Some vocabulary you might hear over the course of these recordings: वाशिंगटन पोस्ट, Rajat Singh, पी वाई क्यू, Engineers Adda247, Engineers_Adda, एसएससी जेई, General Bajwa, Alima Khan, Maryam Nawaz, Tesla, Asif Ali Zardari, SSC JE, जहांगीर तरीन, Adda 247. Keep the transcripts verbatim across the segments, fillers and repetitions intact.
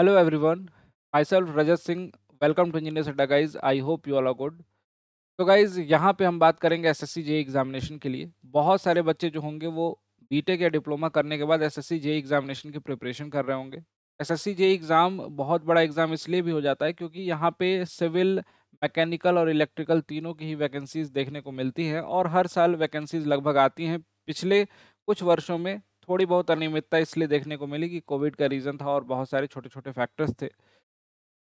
Hello everyone, myself Rajat Singh, welcome to Engineer Adda guys, I hope you all are good। तो guys यहाँ पे हम बात करेंगे S S C J E examination के लिए। बहुत सारे बच्चे जो होंगे वो बीटेक या डिप्लोमा करने के बाद S S C J E examination की प्रिपरेशन कर रहे होंगे। S S C J E exam बहुत बड़ा एग्ज़ाम इसलिए भी हो जाता है क्योंकि यहाँ पे सिविल, मैकेनिकल और इलेक्ट्रिकल तीनों की ही वैकेंसीज़ देखने को मिलती हैं और हर साल वैकेंसीज़ लगभग आती हैं। पिछले कुछ वर्षों में थोड़ी बहुत अनियमितता इसलिए देखने को मिली कि कोविड का रीज़न था और बहुत सारे छोटे छोटे फैक्टर्स थे,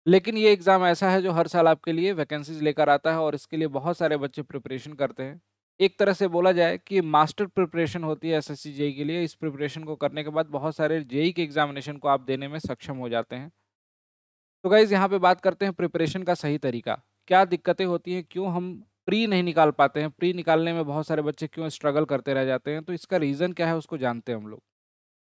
लेकिन ये एग्ज़ाम ऐसा है जो हर साल आपके लिए वैकेंसीज़ लेकर आता है और इसके लिए बहुत सारे बच्चे प्रिपरेशन करते हैं। एक तरह से बोला जाए कि मास्टर प्रिपरेशन होती है एसएससी जेई के लिए। इस प्रिपरेशन को करने के बाद बहुत सारे जेई के एग्जामिनेशन को आप देने में सक्षम हो जाते हैं। तो गाइज़ यहाँ पे बात करते हैं प्रिपरेशन का सही तरीका, क्या दिक्कतें होती हैं, क्यों हम प्री नहीं निकाल पाते हैं, प्री निकालने में बहुत सारे बच्चे क्यों स्ट्रगल करते रह जाते हैं, तो इसका रीज़न क्या है उसको जानते हैं हम लोग।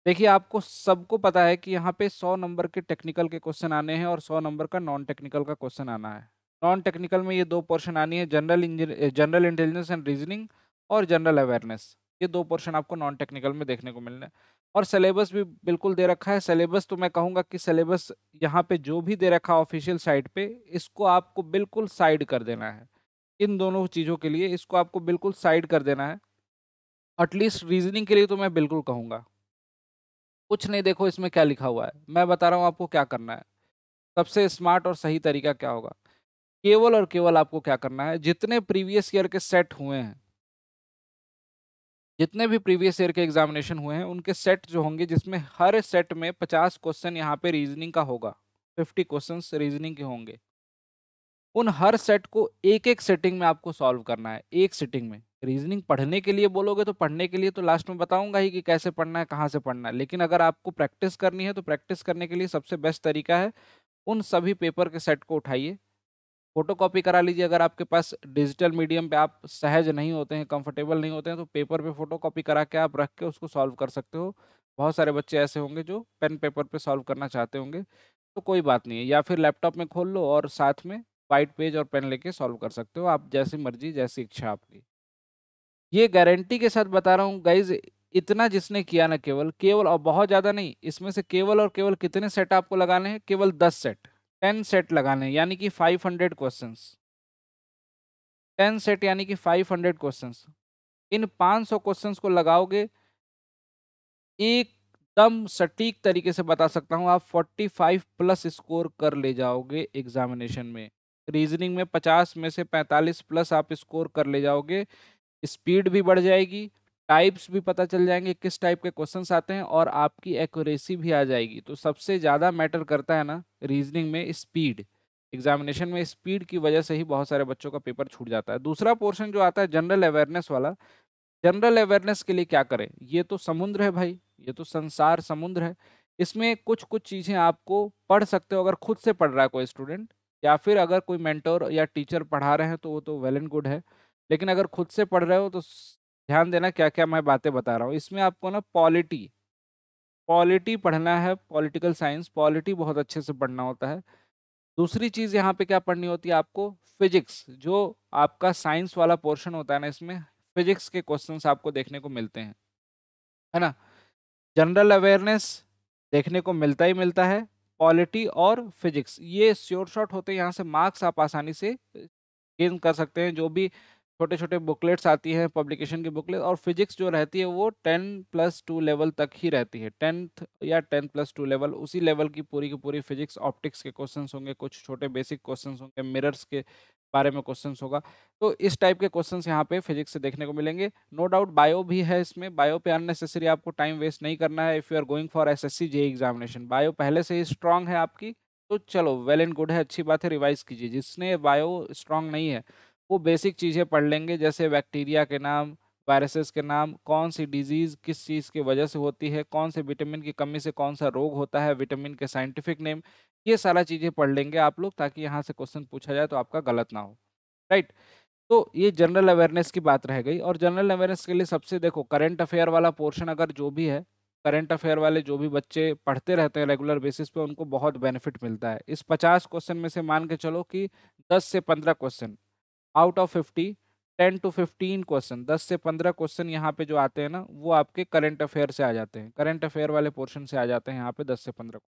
देखिए आपको सबको पता है कि यहाँ पे सौ नंबर के टेक्निकल के क्वेश्चन आने हैं और सौ नंबर का नॉन टेक्निकल का क्वेश्चन आना है। नॉन टेक्निकल में ये दो पोर्शन आनी है, general general intelligence and reasoning और जनरल अवेयरनेस, ये दो पोर्शन आपको नॉन टेक्निकल में देखने को मिलना है। और सिलेबस भी बिल्कुल दे रखा है। सिलेबस तो मैं कहूँगा कि सिलेबस यहाँ पे जो भी दे रखा है ऑफिशियल साइट पे, इसको आपको बिल्कुल साइड कर देना है। इन दोनों चीज़ों के लिए इसको आपको बिल्कुल साइड कर देना है। एटलीस्ट रीजनिंग के लिए तो मैं बिल्कुल कहूँगा कुछ नहीं देखो इसमें क्या लिखा हुआ है, मैं बता रहा हूँ आपको क्या करना है। सबसे स्मार्ट और सही तरीका क्या होगा, केवल और केवल आपको क्या करना है, जितने प्रीवियस ईयर के सेट हुए हैं, जितने भी प्रीवियस ईयर के एग्जामिनेशन हुए हैं उनके सेट जो होंगे, जिसमें हर सेट में पचास क्वेश्चन यहाँ पे रीजनिंग का होगा, पचास क्वेश्चंस रीजनिंग के होंगे, उन हर सेट को एक एक सेटिंग में आपको सॉल्व करना है, एक सेटिंग में। रीजनिंग पढ़ने के लिए बोलोगे तो पढ़ने के लिए तो लास्ट में बताऊंगा ही कि कैसे पढ़ना है, कहाँ से पढ़ना है, लेकिन अगर आपको प्रैक्टिस करनी है तो प्रैक्टिस करने के लिए सबसे बेस्ट तरीका है उन सभी पेपर के सेट को उठाइए, फोटो कॉपी करा लीजिए। अगर आपके पास डिजिटल मीडियम पे आप सहज नहीं होते हैं, कंफर्टेबल नहीं होते हैं, तो पेपर पे फोटो कॉपी करा के आप रख के उसको सॉल्व कर सकते हो। बहुत सारे बच्चे ऐसे होंगे जो पेन पेपर पे सॉल्व करना चाहते होंगे, तो कोई बात नहीं है, या फिर लैपटॉप में खोल लो और साथ में वाइट पेज और पेन लेके सॉल्व कर सकते हो, आप जैसी मर्जी, जैसी इच्छा आपकी। ये गारंटी के साथ बता रहा हूँ गाइज, इतना जिसने किया ना, केवल केवल और बहुत ज़्यादा नहीं, इसमें से केवल और केवल कितने सेट आपको लगाने हैं, केवल दस सेट, टेन सेट लगाने हैं, यानी कि five hundred questions, ten set यानी कि फाइव हंड्रेड क्वेश्चंस। इन पाँच सौ क्वेश्चंस को लगाओगे, एकदम सटीक तरीके से बता सकता हूँ, आप फोर्टी फाइव प्लस स्कोर कर ले जाओगे एग्जामिनेशन में। रीजनिंग में पचास में से पैंतालीस प्लस आप स्कोर कर ले जाओगे, स्पीड भी बढ़ जाएगी, टाइप्स भी पता चल जाएंगे किस टाइप के क्वेश्चंस आते हैं, और आपकी एक्यूरेसी भी आ जाएगी। तो सबसे ज़्यादा मैटर करता है ना रीजनिंग में स्पीड, एग्जामिनेशन में स्पीड की वजह से ही बहुत सारे बच्चों का पेपर छूट जाता है। दूसरा पोर्शन जो आता है जनरल अवेयरनेस वाला, जनरल अवेयरनेस के लिए क्या करें, ये तो समुद्र है भाई, ये तो संसार समुद्र है। इसमें कुछ कुछ चीज़ें आपको पढ़ सकते हो, अगर खुद से पढ़ रहा है कोई स्टूडेंट या फिर अगर कोई मेंटोर या टीचर पढ़ा रहे हैं तो वो तो वेल एंड गुड है, लेकिन अगर खुद से पढ़ रहे हो तो ध्यान देना क्या क्या मैं बातें बता रहा हूँ। इसमें आपको ना पॉलिटी पॉलिटी पढ़ना है, पॉलिटिकल साइंस, पॉलिटी बहुत अच्छे से पढ़ना होता है। दूसरी चीज़ यहाँ पे क्या पढ़नी होती है आपको, फिजिक्स, जो आपका साइंस वाला पोर्शन होता है ना, इसमें फिजिक्स के क्वेश्चंस आपको देखने को मिलते हैं, है ना। जनरल अवेयरनेस देखने को मिलता ही मिलता है, पॉलिटी और फिजिक्स, ये श्योर शॉट होते हैं, यहाँ से मार्क्स आप आसानी से गेन कर सकते हैं। जो भी छोटे छोटे बुकलेट्स आती हैं, पब्लिकेशन की बुकलेट, और फिजिक्स जो रहती है वो टेन प्लस टू लेवल तक ही रहती है, टेंथ या टेन प्लस टू लेवल, उसी लेवल की पूरी की पूरी फिजिक्स। ऑप्टिक्स के क्वेश्चंस होंगे, कुछ छोटे बेसिक क्वेश्चंस होंगे, मिरर्स के बारे में क्वेश्चंस होगा, तो इस टाइप के क्वेश्चंस यहाँ पे फिजिक्स से देखने को मिलेंगे। नो डाउट बायो भी है इसमें, बायो पे अननेसेसरी आपको टाइम वेस्ट नहीं करना है। If you are going for S S C J examination, bio पहले से ही स्ट्रांग है आपकी, तो चलो वेल एंड गुड है, अच्छी बात है, रिवाइज कीजिए। जिसने बायो स्ट्रांग नहीं है वो बेसिक चीज़ें पढ़ लेंगे, जैसे बैक्टीरिया के नाम, वायरसेस के नाम, कौन सी डिजीज़ किस चीज़ की वजह से होती है, कौन से विटामिन की कमी से कौन सा रोग होता है, विटामिन के साइंटिफिक नेम, ये सारा चीज़ें पढ़ लेंगे आप लोग, ताकि यहाँ से क्वेश्चन पूछा जाए तो आपका गलत ना हो, राइट। तो ये जनरल अवेयरनेस की बात रह गई। और जनरल अवेयरनेस के लिए सबसे देखो करेंट अफेयर वाला पोर्शन, अगर जो भी है करंट अफेयर वाले जो भी बच्चे पढ़ते रहते हैं रेगुलर बेसिस पे, उनको बहुत बेनिफिट मिलता है। इस पचास क्वेश्चन में से मान के चलो कि दस से पंद्रह question out of fifty, ten to fifteen question, दस से पंद्रह क्वेश्चन यहाँ पे जो आते हैं ना वो आपके करंट अफेयर से आ जाते हैं, करंट अफेयर वाले पोर्शन से आ जाते हैं यहाँ पे दस से पंद्रह।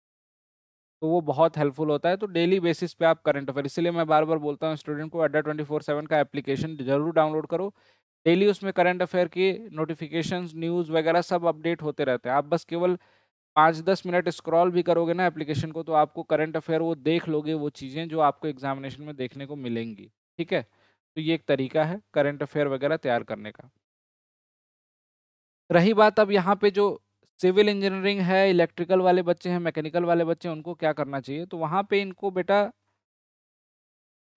तो वो बहुत हेल्पफुल होता है। तो डेली बेसिस पे आप करंट अफेयर, इसलिए मैं बार बार बोलता हूँ स्टूडेंट को अड्डा ट्वेंटी फोर सेवन का एप्लीकेशन जरूर डाउनलोड करो। डेली उसमें करंट अफेयर की नोटिफिकेशंस, न्यूज़ वगैरह सब अपडेट होते रहते हैं। आप बस केवल पाँच दस मिनट स्क्रॉल भी करोगे ना एप्लीकेशन को तो आपको करंट अफेयर वो देख लोगे, वो चीज़ें जो आपको एग्जामिनेशन में देखने को मिलेंगी। ठीक है, तो ये एक तरीका है करंट अफेयर वगैरह तैयार करने का। रही बात अब यहाँ पे जो सिविल इंजीनियरिंग है, इलेक्ट्रिकल वाले बच्चे हैं, मैकेनिकल वाले बच्चे हैं, उनको क्या करना चाहिए? तो वहाँ पे इनको बेटा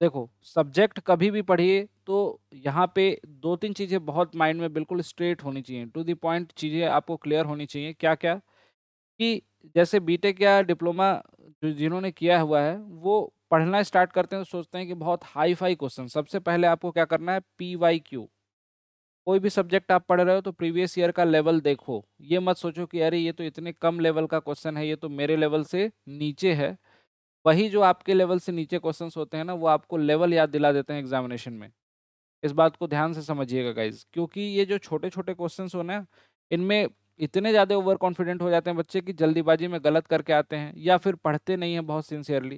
देखो, सब्जेक्ट कभी भी पढ़िए तो यहाँ पे दो तीन चीज़ें बहुत माइंड में बिल्कुल स्ट्रेट होनी चाहिए, टू दी पॉइंट चीज़ें आपको क्लियर होनी चाहिए। क्या क्या कि जैसे बीटेक या डिप्लोमा जो जिन्होंने किया हुआ है वो पढ़ना स्टार्ट करते हैं तो सोचते हैं कि बहुत हाई फाई क्वेश्चन। सबसे पहले आपको क्या करना है, पी वाई क्यू। कोई भी सब्जेक्ट आप पढ़ रहे हो तो प्रीवियस ईयर का लेवल देखो। ये मत सोचो कि अरे ये तो इतने कम लेवल का क्वेश्चन है, ये तो मेरे लेवल से नीचे है। वही जो आपके लेवल से नीचे क्वेश्चंस होते हैं ना वो आपको लेवल याद दिला देते हैं एग्जामिनेशन में। इस बात को ध्यान से समझिएगा गाइज, क्योंकि ये जो छोटे छोटे क्वेश्चंस होने हैं इनमें इतने ज़्यादा ओवर कॉन्फिडेंट हो जाते हैं बच्चे कि जल्दीबाजी में गलत करके आते हैं या फिर पढ़ते नहीं हैं बहुत सिंसियरली।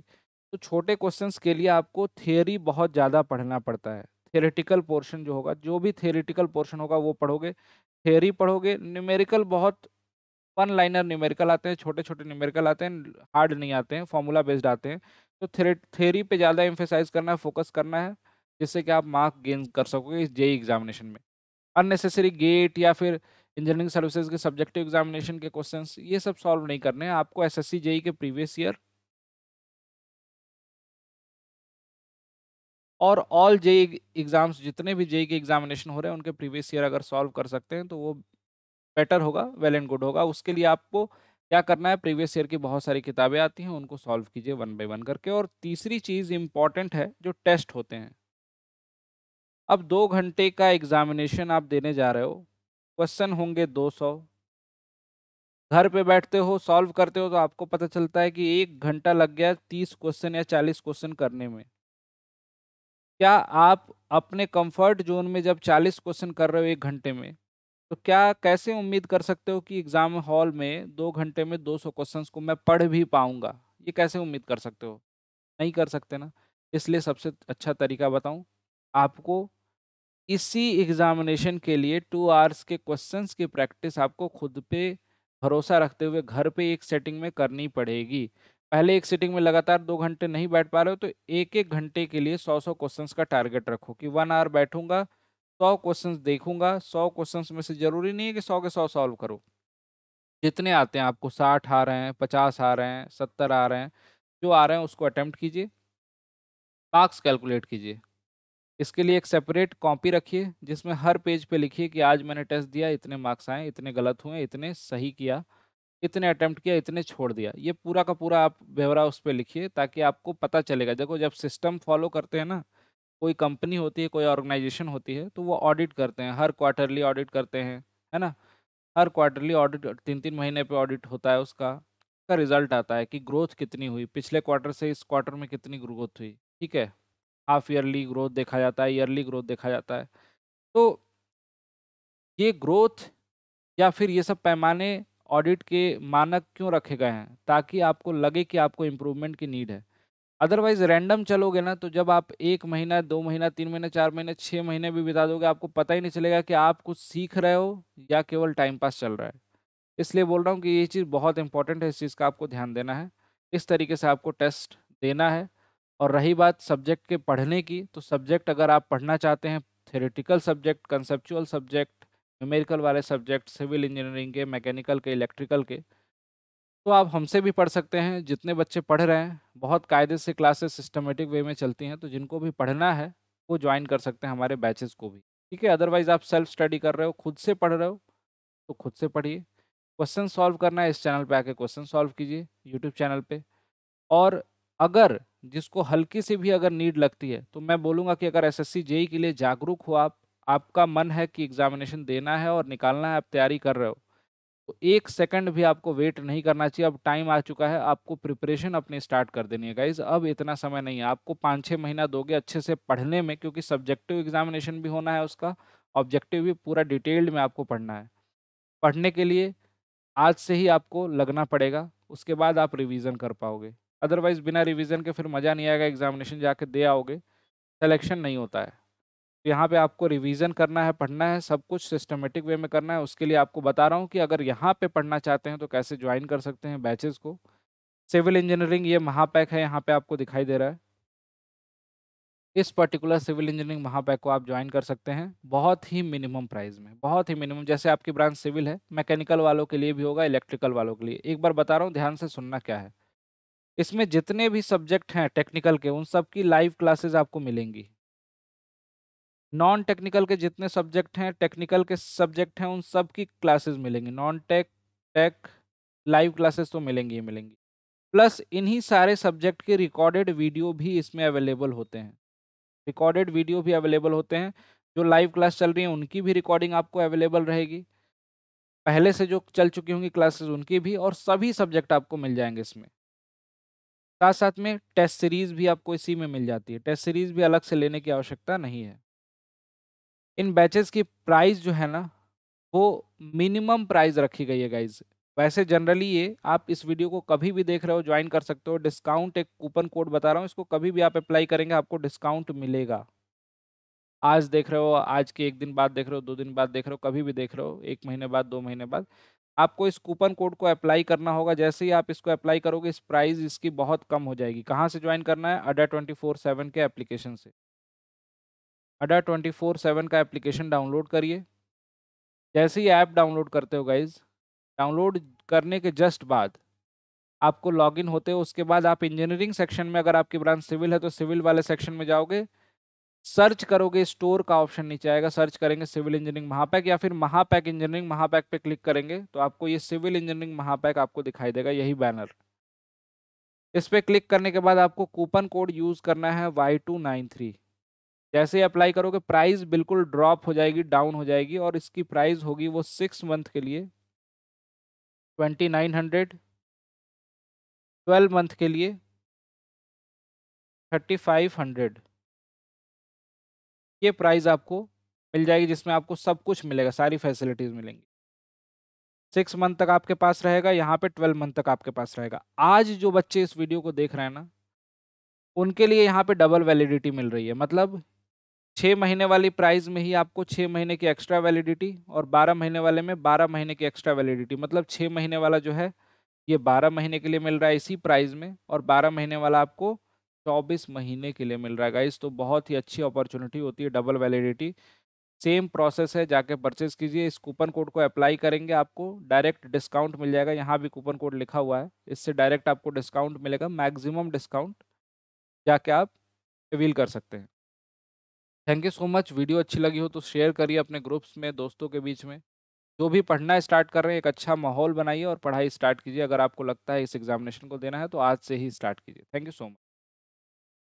तो छोटे क्वेश्चंस के लिए आपको थियोरी बहुत ज़्यादा पढ़ना पड़ता है। थियोरेटिकल पोर्शन जो होगा, जो भी थियोरेटिकल पोर्शन होगा वो पढ़ोगे, थियोरी पढ़ोगे। न्यूमेरिकल बहुत वन लाइनर न्यूमेरिकल आते हैं, छोटे छोटे न्यूमेरिकल आते हैं, हार्ड नहीं आते हैं, फॉर्मूला बेस्ड आते हैं। तो थे थेरी पे ज़्यादा एम्फेसाइज करना है, फोकस करना है, जिससे कि आप मार्क गेन कर सकोगे इस जेई एग्जामिनेशन में। अननेसेसरी गेट या फिर इंजीनियरिंग सर्विसेज के सब्जेक्टिव एग्जामिनेशन के क्वेश्चंस ये सब सॉल्व नहीं करने हैं आपको। एसएससी जेई के प्रीवियस ईयर और ऑल जेई एग्जाम्स, जितने भी जेई के एग्जामिनेशन हो रहे हैं उनके प्रीवियस ईयर अगर सॉल्व कर सकते हैं तो वो बेटर होगा, वेल एंड गुड होगा। उसके लिए आपको क्या करना है, प्रीवियस ईयर की बहुत सारी किताबें आती हैं उनको सॉल्व कीजिए वन बाय वन करके। और तीसरी चीज़ इम्पॉर्टेंट है जो टेस्ट होते हैं। अब दो घंटे का एग्जामिनेशन आप देने जा रहे हो, क्वेश्चन होंगे दो सौ। घर पे बैठते हो सॉल्व करते हो तो आपको पता चलता है कि एक घंटा लग गया तीस क्वेश्चन या चालीस क्वेश्चन करने में। क्या आप अपने कम्फर्ट जोन में जब चालीस क्वेश्चन कर रहे हो एक घंटे में तो क्या कैसे उम्मीद कर सकते हो कि एग्ज़ाम हॉल में दो घंटे में दो सौ क्वेश्चंस को मैं पढ़ भी पाऊंगा? ये कैसे उम्मीद कर सकते हो? नहीं कर सकते ना। इसलिए सबसे अच्छा तरीका बताऊं आपको, इसी एग्ज़ामिनेशन के लिए टू आवर्स के क्वेश्चंस की प्रैक्टिस आपको खुद पे भरोसा रखते हुए घर पे एक सेटिंग में करनी पड़ेगी। पहले एक सेटिंग में लगातार दो घंटे नहीं बैठ पा रहे हो तो एक एक घंटे के लिए सौ सौ क्वेश्चंस का टारगेट रखो कि वन आवर बैठूंगा, सौ क्वेश्चंस देखूंगा। सौ क्वेश्चंस में से ज़रूरी नहीं है कि सौ के सौ सॉल्व करो, जितने आते हैं आपको, साठ आ रहे हैं, पचास आ रहे हैं, सत्तर आ रहे हैं, जो आ रहे हैं उसको अटेम्प्ट कीजिए, मार्क्स कैलकुलेट कीजिए। इसके लिए एक सेपरेट कॉपी रखिए जिसमें हर पेज पे लिखिए कि आज मैंने टेस्ट दिया, इतने मार्क्स आए, इतने गलत हुए, इतने सही किया, इतने अटैम्प्ट किया, इतने छोड़ दिया। ये पूरा का पूरा आप ब्यौरा उस पर लिखिए ताकि आपको पता चलेगा। देखो जब सिस्टम फॉलो करते हैं ना, कोई कंपनी होती है, कोई ऑर्गेनाइजेशन होती है तो वो ऑडिट करते हैं, हर क्वार्टरली ऑडिट करते हैं, है ना। हर क्वार्टरली ऑडिट, तीन तीन महीने पे ऑडिट होता है, उसका उसका रिजल्ट आता है कि ग्रोथ कितनी हुई, पिछले क्वार्टर से इस क्वार्टर में कितनी ग्रोथ हुई। ठीक है, हाफ ईयरली ग्रोथ देखा जाता है, ईयरली ग्रोथ देखा जाता है। तो ये ग्रोथ या फिर ये सब पैमाने ऑडिट के मानक क्यों रखे गए हैं? ताकि आपको लगे कि आपको इम्प्रूवमेंट की नीड है। अदरवाइज रैंडम चलोगे ना तो जब आप एक महीना, दो महीना, तीन महीना, चार महीने, छः महीने भी बिता दोगे आपको पता ही नहीं चलेगा कि आप कुछ सीख रहे हो या केवल टाइम पास चल रहा है। इसलिए बोल रहा हूँ कि ये चीज़ बहुत इंपॉर्टेंट है, इस चीज़ का आपको ध्यान देना है। इस तरीके से आपको टेस्ट देना है। और रही बात सब्जेक्ट के पढ़ने की, तो सब्जेक्ट अगर आप पढ़ना चाहते हैं, theoretical subject, conceptual subject, numerical वाले सब्जेक्ट, सिविल इंजीनियरिंग के, मैकेनिकल के, इलेक्ट्रिकल के, तो आप हमसे भी पढ़ सकते हैं। जितने बच्चे पढ़ रहे हैं बहुत कायदे से क्लासेस सिस्टमेटिक वे में चलती हैं, तो जिनको भी पढ़ना है वो ज्वाइन कर सकते हैं हमारे बैचेस को भी। ठीक है, अदरवाइज आप सेल्फ स्टडी कर रहे हो, खुद से पढ़ रहे हो तो खुद से पढ़िए। क्वेश्चन सॉल्व करना है, इस चैनल पे आके क्वेश्चन सॉल्व कीजिए, यूट्यूब चैनल पे। और अगर जिसको हल्की सी भी अगर नीड लगती है तो मैं बोलूँगा कि अगर एस एस सी जे ई के लिए जागरूक हो आप, आपका मन है कि एग्जामिनेशन देना है और निकालना है, आप तैयारी कर रहे हो, तो एक सेकंड भी आपको वेट नहीं करना चाहिए। अब टाइम आ चुका है, आपको प्रिपरेशन अपनी स्टार्ट कर देनी है गाइज। अब इतना समय नहीं है, आपको पाँच छः महीना दोगे अच्छे से पढ़ने में, क्योंकि सब्जेक्टिव एग्जामिनेशन भी होना है, उसका ऑब्जेक्टिव भी पूरा डिटेल्ड में आपको पढ़ना है। पढ़ने के लिए आज से ही आपको लगना पड़ेगा, उसके बाद आप रिवीज़न कर पाओगे। अदरवाइज बिना रिवीजन के फिर मज़ा नहीं आएगा, एग्जामिनेशन जाके दे आओगे, सिलेक्शन नहीं होता है। तो यहाँ पे आपको रिवीजन करना है, पढ़ना है, सब कुछ सिस्टमेटिक वे में करना है। उसके लिए आपको बता रहा हूँ कि अगर यहाँ पे पढ़ना चाहते हैं तो कैसे ज्वाइन कर सकते हैं बैचेस को। सिविल इंजीनियरिंग ये महापैक है, यहाँ पे आपको दिखाई दे रहा है, इस पर्टिकुलर सिविल इंजीनियरिंग महापैक को आप ज्वाइन कर सकते हैं बहुत ही मिनिमम प्राइस में, बहुत ही मिनिमम। जैसे आपकी ब्रांच सिविल है, मैकेनिकल वालों के लिए भी होगा, इलेक्ट्रिकल वालों के लिए। एक बार बता रहा हूँ, ध्यान से सुनना क्या है। इसमें जितने भी सब्जेक्ट हैं टेक्निकल के, उन सब की लाइव क्लासेस आपको मिलेंगी। नॉन टेक्निकल के जितने सब्जेक्ट हैं, टेक्निकल के सब्जेक्ट हैं, उन सब की क्लासेस मिलेंगी। Non tech, tech, live classes तो मिलेंगी ही मिलेंगी। प्लस इन्हीं सारे सब्जेक्ट के रिकॉर्डेड वीडियो भी इसमें अवेलेबल होते हैं, रिकॉर्डेड वीडियो भी अवेलेबल होते हैं। जो लाइव क्लास चल रही है उनकी भी रिकॉर्डिंग आपको अवेलेबल रहेगी, पहले से जो चल चुकी होंगी क्लासेस उनकी भी, और सभी सब्जेक्ट आपको मिल जाएंगे इसमें। साथ साथ में टेस्ट सीरीज़ भी आपको इसी में मिल जाती है, टेस्ट सीरीज़ भी अलग से लेने की आवश्यकता नहीं है। इन बैचेस की प्राइस जो है ना वो मिनिमम प्राइस रखी गई है गाइज। वैसे जनरली ये, आप इस वीडियो को कभी भी देख रहे हो ज्वाइन कर सकते हो, डिस्काउंट एक कूपन कोड बता रहा हूँ, इसको कभी भी आप अप्लाई करेंगे आपको डिस्काउंट मिलेगा। आज देख रहे हो, आज के एक दिन बाद देख रहे हो, दो दिन बाद देख रहे हो, कभी भी देख रहे हो, एक महीने बाद, दो महीने बाद, आपको इस कूपन कोड को अप्लाई करना होगा। जैसे ही आप इसको अप्लाई करोगे इस प्राइस इसकी बहुत कम हो जाएगी। कहाँ से ज्वाइन करना है? अड्डा टू फोर सेवन के एप्लीकेशन से। अड्डा टू फोर सेवन का एप्लीकेशन डाउनलोड करिए। जैसे ही ऐप डाउनलोड करते हो गाइज, डाउनलोड करने के जस्ट बाद आपको लॉगिन होते हो, उसके बाद आप इंजीनियरिंग सेक्शन में, अगर आपकी ब्रांच सिविल है तो सिविल वाले सेक्शन में जाओगे, सर्च करोगे, स्टोर का ऑप्शन नीचे आएगा, सर्च करेंगे सिविल इंजीनियरिंग महापैक या फिर महापैक इंजीनियरिंग महापैक पे क्लिक करेंगे तो आपको ये सिविल इंजीनियरिंग महापैक आपको दिखाई देगा, यही बैनर। इस पर क्लिक करने के बाद आपको कूपन कोड यूज़ करना है वाई टू नाइन थ्री। जैसे ही अप्लाई करोगे प्राइस बिल्कुल ड्रॉप हो जाएगी, डाउन हो जाएगी, और इसकी प्राइस होगी वो सिक्स मंथ के लिए twenty nine hundred, twelve month के लिए थर्टी फाइव हंड्रेड। ये प्राइस आपको मिल जाएगी जिसमें आपको सब कुछ मिलेगा, सारी फैसिलिटीज़ मिलेंगी। सिक्स मंथ तक आपके पास रहेगा, यहाँ पे ट्वेल्व मंथ तक आपके पास रहेगा। आज जो बच्चे इस वीडियो को देख रहे हैं ना उनके लिए यहाँ पे डबल वैलिडिटी मिल रही है, मतलब छः महीने वाली प्राइस में ही आपको छः महीने की एक्स्ट्रा वैलिडिटी और बारह महीने वाले में बारह महीने की एक्स्ट्रा वैलिडिटी। मतलब छः महीने वाला जो है ये बारह महीने के लिए मिल रहा है इसी प्राइस में, और बारह महीने वाला आपको चौबीस महीने के लिए मिल रहा है गाइस। तो बहुत ही अच्छी अपॉर्चुनिटी होती है डबल वैलिडिटी। सेम प्रोसेस है, जाके परचेस कीजिए। इस कूपन कोड को अप्लाई करेंगे आपको डायरेक्ट डिस्काउंट मिल जाएगा, यहाँ भी कूपन कोड लिखा हुआ है, इससे डायरेक्ट आपको डिस्काउंट मिलेगा, मैक्सिमम डिस्काउंट जाके आप रिवील कर सकते हैं। Thank you so much. Video अच्छी लगी हो तो शेयर करिए अपने ग्रुप्स में, दोस्तों के बीच में। जो भी पढ़ना स्टार्ट कर रहे हैं एक अच्छा माहौल बनाइए और पढ़ाई स्टार्ट कीजिए। अगर आपको लगता है इस एग्जामिनेशन को देना है तो आज से ही स्टार्ट कीजिए। Thank you so much.